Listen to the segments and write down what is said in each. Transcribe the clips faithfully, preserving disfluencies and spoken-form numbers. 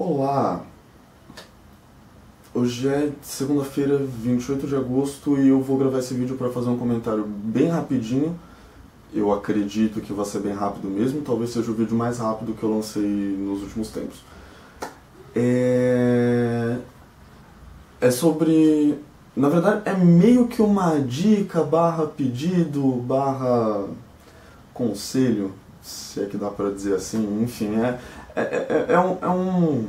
Olá! Hoje é segunda-feira, vinte e oito de agosto, e eu vou gravar esse vídeo para fazer um comentário bem rapidinho. Eu acredito que vai ser bem rápido mesmo, talvez seja o vídeo mais rápido que eu lancei nos últimos tempos. É... é sobre... na verdade é meio que uma dica, barra pedido, barra conselho, se é que dá pra dizer assim, enfim, é... É, é, é, um, é um,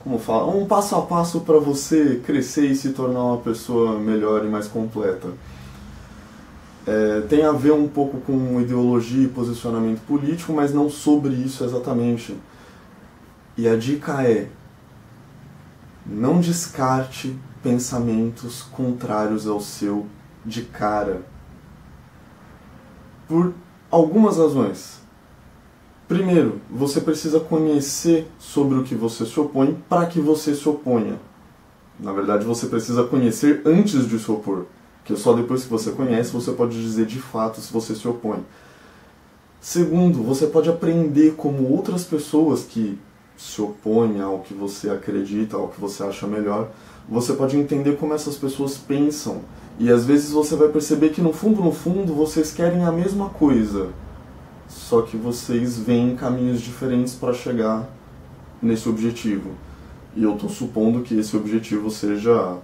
como fala, um passo a passo para você crescer e se tornar uma pessoa melhor e mais completa. É, tem a ver um pouco com ideologia e posicionamento político, mas não sobre isso exatamente. E a dica é: não descarte pensamentos contrários ao seu de cara, por algumas razões. Primeiro, você precisa conhecer sobre o que você se opõe para que você se oponha. Na verdade, você precisa conhecer antes de se opor, porque só depois que você conhece, você pode dizer de fato se você se opõe. Segundo, você pode aprender como outras pessoas que se opõem ao que você acredita, ao que você acha melhor, você pode entender como essas pessoas pensam. E às vezes você vai perceber que no fundo, no fundo, vocês querem a mesma coisa. Só que vocês veem caminhos diferentes para chegar nesse objetivo. E eu estou supondo que esse objetivo seja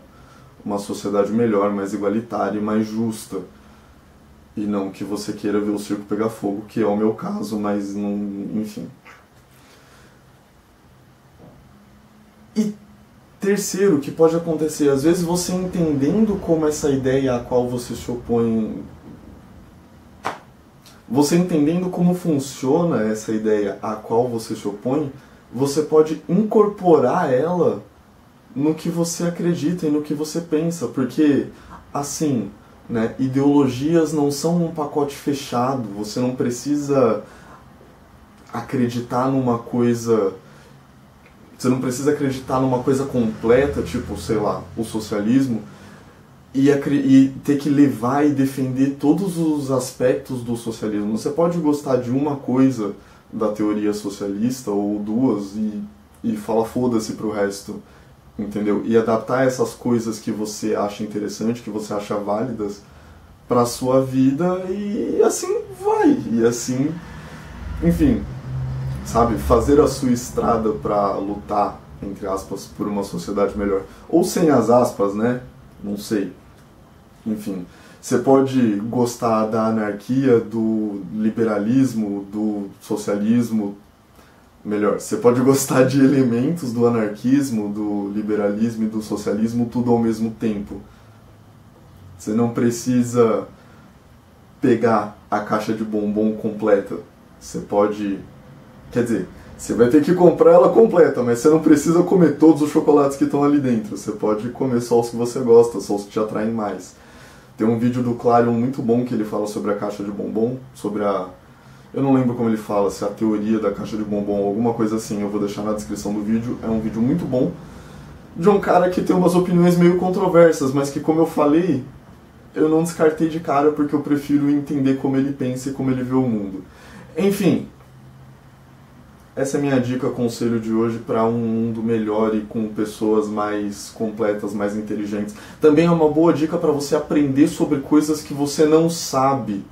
uma sociedade melhor, mais igualitária e mais justa. E não que você queira ver o circo pegar fogo, que é o meu caso, mas não... enfim. E terceiro, que pode acontecer, às vezes você entendendo como essa ideia a qual você se opõe... Você entendendo como funciona essa ideia a qual você se opõe, você pode incorporar ela no que você acredita e no que você pensa. Porque, assim, né, ideologias não são um pacote fechado, você não precisa acreditar numa coisa... Você não precisa acreditar numa coisa completa, tipo, sei lá, o socialismo, e ter que levar e defender todos os aspectos do socialismo. Você pode gostar de uma coisa da teoria socialista, ou duas, e, e falar foda-se pro resto, entendeu? E adaptar essas coisas que você acha interessante, que você acha válidas, pra sua vida, e assim vai, e assim... Enfim, sabe? Fazer a sua estrada pra lutar, entre aspas, por uma sociedade melhor. Ou sem as aspas, né? Não sei. Enfim, você pode gostar da anarquia, do liberalismo, do socialismo, melhor, você pode gostar de elementos do anarquismo, do liberalismo e do socialismo, tudo ao mesmo tempo. Você não precisa pegar a caixa de bombom completa. Você pode... Quer dizer, você vai ter que comprar ela completa, mas você não precisa comer todos os chocolates que estão ali dentro. Você pode comer só os que você gosta, só os que te atraem mais. Tem um vídeo do Clarion muito bom que ele fala sobre a caixa de bombom, sobre a... eu não lembro como ele fala, se é a teoria da caixa de bombom ou alguma coisa assim, eu vou deixar na descrição do vídeo. É um vídeo muito bom, de um cara que tem umas opiniões meio controversas, mas que, como eu falei, eu não descartei de cara porque eu prefiro entender como ele pensa e como ele vê o mundo. Enfim... essa é a minha dica, conselho de hoje para um mundo melhor e com pessoas mais completas, mais inteligentes. Também é uma boa dica para você aprender sobre coisas que você não sabe.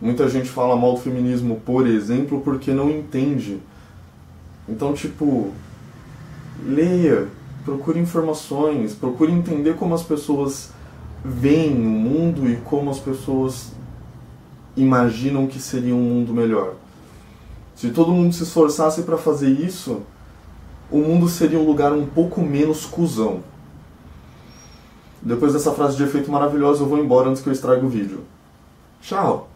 Muita gente fala mal do feminismo, por exemplo, porque não entende. Então, tipo, leia, procure informações, procure entender como as pessoas veem o mundo e como as pessoas imaginam que seria um mundo melhor. Se todo mundo se esforçasse para fazer isso, o mundo seria um lugar um pouco menos cuzão. Depois dessa frase de efeito maravilhosa, eu vou embora antes que eu estrague o vídeo. Tchau!